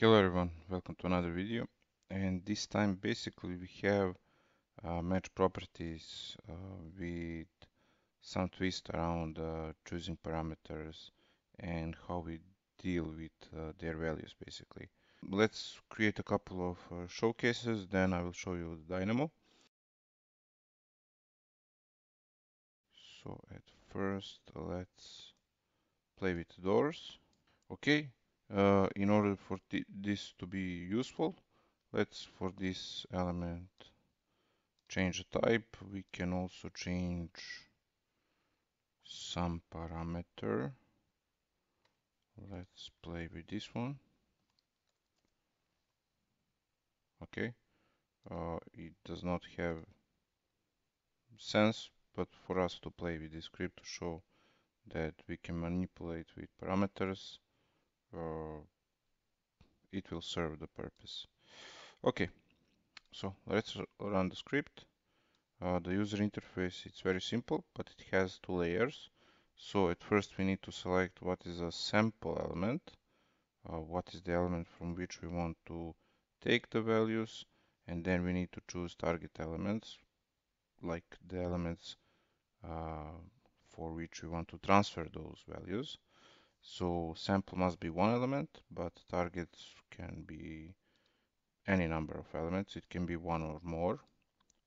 Hello everyone, welcome to another video, and this time basically we have match properties with some twist around choosing parameters and how we deal with their values basically. Let's create a couple of showcases, then I will show you the Dynamo. So at first let's play with doors. Okay. In order for this to be useful, let's for this element change the type. We can also change some parameter. Let's play with this one. Okay, it does not have sense, but for us to play with this script to show that we can manipulate with parameters, it will serve the purpose. Okay, so let's run the script. The user interface, it's very simple, but it has two layers. So at first we need to select what is a sample element, what is the element from which we want to take the values, and then we need to choose target elements, like the elements for which we want to transfer those values. So sample must be one element, but targets can be any number of elements. It can be one or more.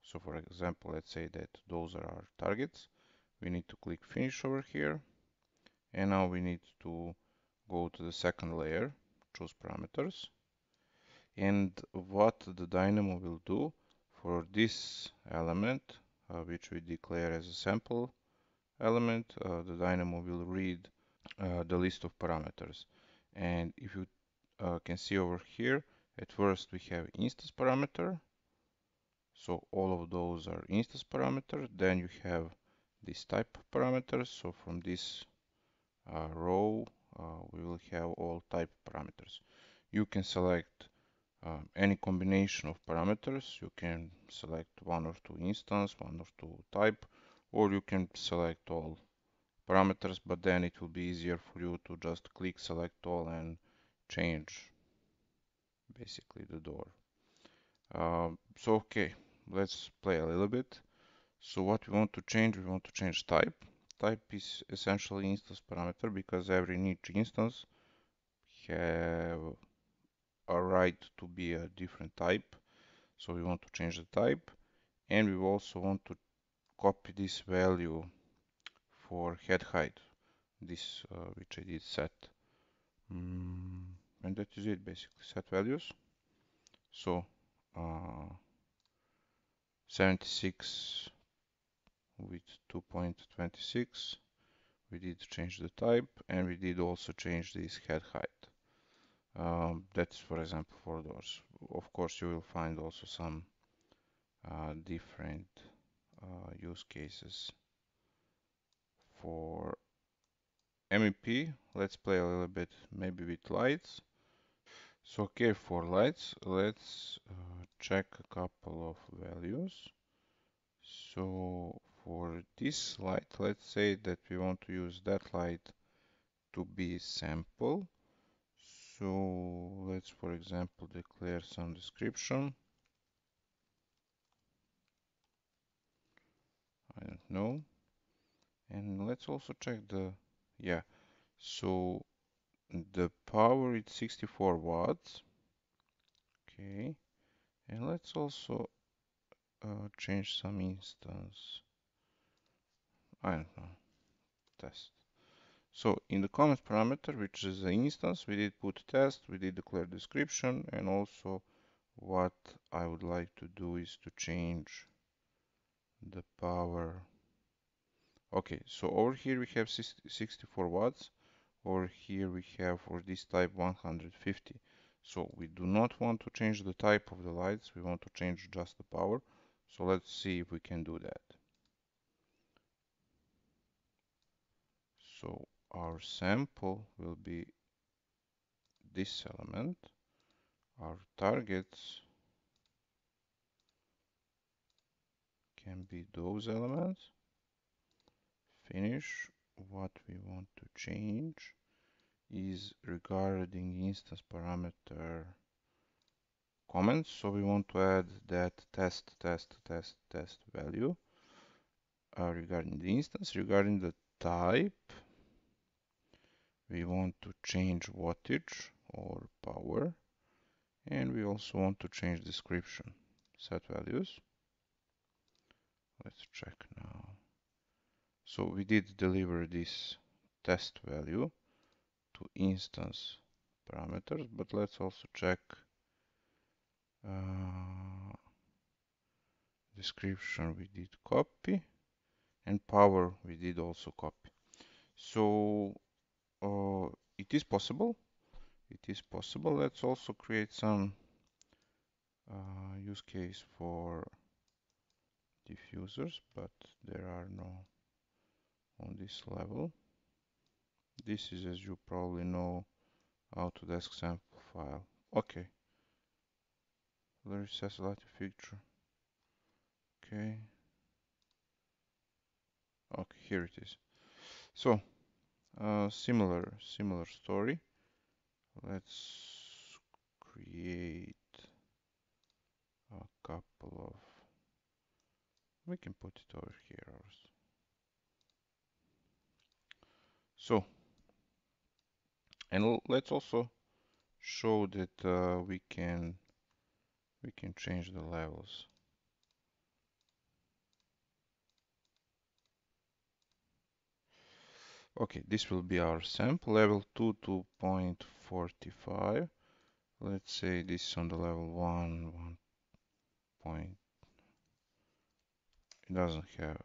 So for example, let's say that those are our targets. We need to click finish over here. And now we need to go to the second layer, choose parameters. And what the Dynamo will do for this element, which we declare as a sample element, the Dynamo will read the list of parameters, and if you can see over here, at first we have instance parameter, so all of those are instance parameter. Then you have this type parameters, so from this row we will have all type parameters. You can select any combination of parameters. You can select one or two instance, one or two type, or you can select all parameters, but then it will be easier for you to just click select all and change basically the door. So okay, let's play a little bit. So what we want to change type. Type is essentially instance parameter, because every niche instance have a right to be a different type. So we want to change the type, and we also want to copy this value for head height, this which I did set, and that is it basically, set values. So 76 with 2.26, we did change the type, and we did also change this head height. That's for example for doors. Of course you will find also some different use cases. For MEP, let's play a little bit maybe with lights. So okay, for lights let's check a couple of values. So for this light, let's say that we want to use that light to be sample. So let's for example declare some description. I don't know. And let's also check the, yeah, so the power is 64 watts. Okay, and let's also change some instance. I don't know, test. So in the comments parameter, which is the instance, we did put test, we did declare description, and also what I would like to do is to change the power. Okay, so over here we have 64 watts, over here we have for this type 150. So we do not want to change the type of the lights, we want to change just the power. So let's see if we can do that. So our sample will be this element, our targets can be those elements. Finish. What we want to change is regarding instance parameter comments. So we want to add that test value regarding the instance. Regarding the type, we want to change wattage or power, and we also want to change description, set values. Let's check now. So we did deliver this test value to instance parameters, but let's also check description. We did copy, and power we did also copy. So it is possible. Let's also create some use case for diffusers, but there are no on this level. This is, as you probably know, Autodesk sample file. Okay. There is a light fixture. Okay. Okay, here it is. So similar story. Let's create a couple of, we can put it over here also. So, and let's also show that we can change the levels. Okay, this will be our sample, level 2, 2.45. Let's say this is on the level 1, 1. It doesn't have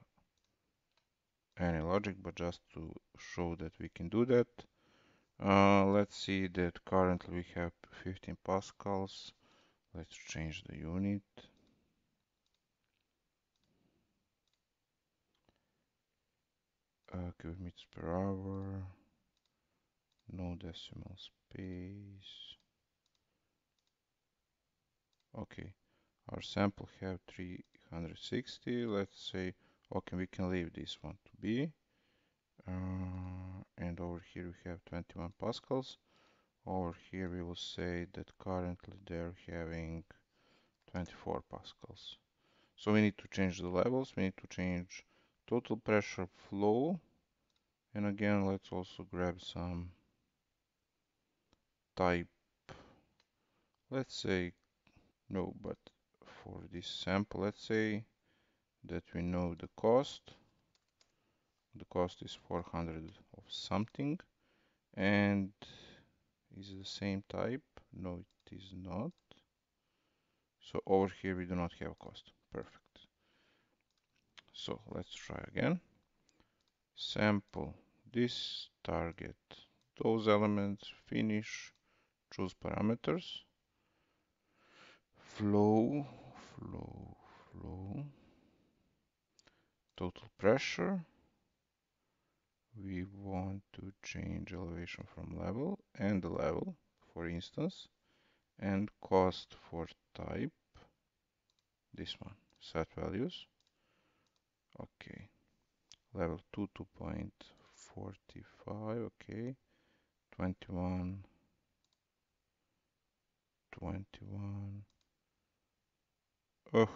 any logic, but just to show that we can do that. Let's see that currently we have 15 pascals. Let's change the unit. Cubic meters per hour, no decimal space. Okay, our sample have 360. Let's say, okay, we can leave this one to be. And over here we have 21 pascals. Over here we will say that currently they're having 24 pascals. So we need to change the levels. We need to change total pressure flow, and again let's also grab some type. Let's say no, but for this sample let's say that we know the cost. The cost is 400 of something, and is the same type. No, it is not. So over here we do not have a cost. Perfect. So let's try again. Sample, this, target, those elements, finish, choose parameters, flow, total pressure. We want to change elevation from level and the level for instance, and cost for type, this one, set values. Okay, level 2, 2.45, okay, 21. Oh,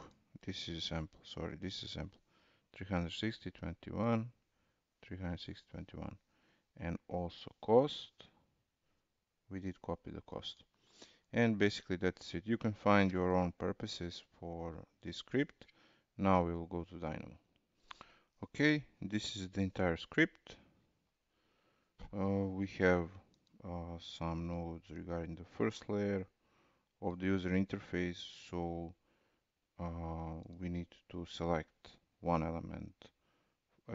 this is a sample, sorry, this is a sample, 360, 21, 360, 21, and also cost. We did copy the cost. And basically that's it. You can find your own purposes for this script. Now we will go to Dynamo. Okay, this is the entire script. We have some nodes regarding the first layer of the user interface, so we need to select one element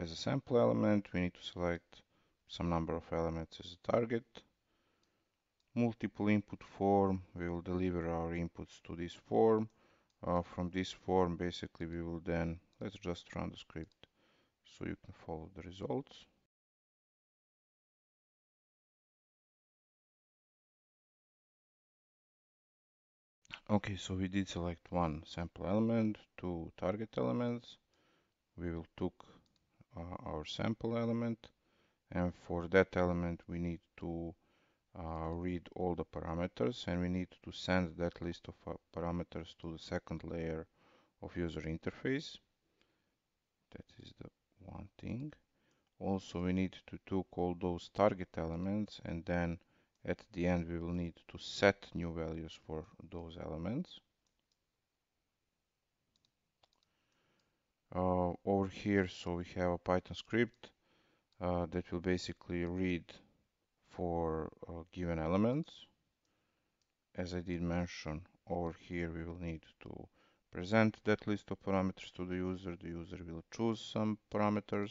as a sample element, we need to select some number of elements as a target. Multiple input form, we will deliver our inputs to this form. From this form basically we will then, let's just run the script so you can follow the results. Okay, so we did select one sample element, two target elements. We will take our sample element, and for that element we need to read all the parameters, and we need to send that list of parameters to the second layer of user interface. That is the one thing. Also, we need to take all those target elements, and then at the end we will need to set new values for those elements. Over here, so we have a Python script that will basically read for given elements. As I did mention, over here we will need to present that list of parameters to the user. The user will choose some parameters.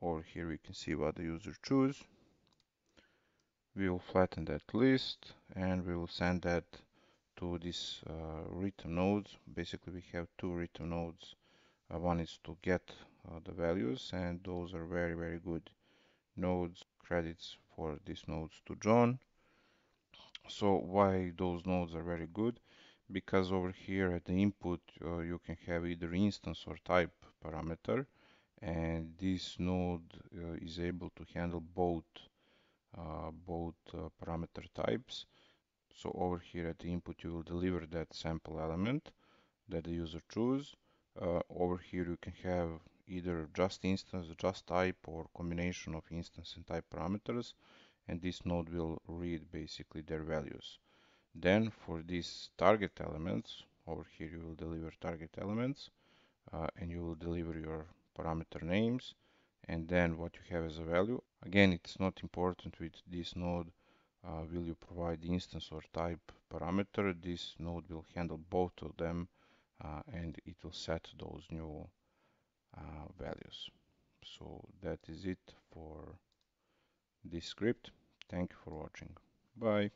Over here we can see what the user chose. We will flatten that list and we will send that to this rhythm nodes. Basically we have two rhythm nodes. One is to get the values, and those are very, very good nodes. Credits for these nodes to John. So why those nodes are very good? Because over here at the input you can have either instance or type parameter, and this node is able to handle both parameter types. So over here at the input you will deliver that sample element that the user choose. Over here you can have either just instance, just type, or combination of instance and type parameters, and this node will read basically their values. Then for these target elements, over here you will deliver target elements, and you will deliver your parameter names, and then what you have as a value. Again, it's not important with this node will you provide instance or type parameter. This node will handle both of them, and it will set those new values. So that is it for this script. Thank you for watching. Bye.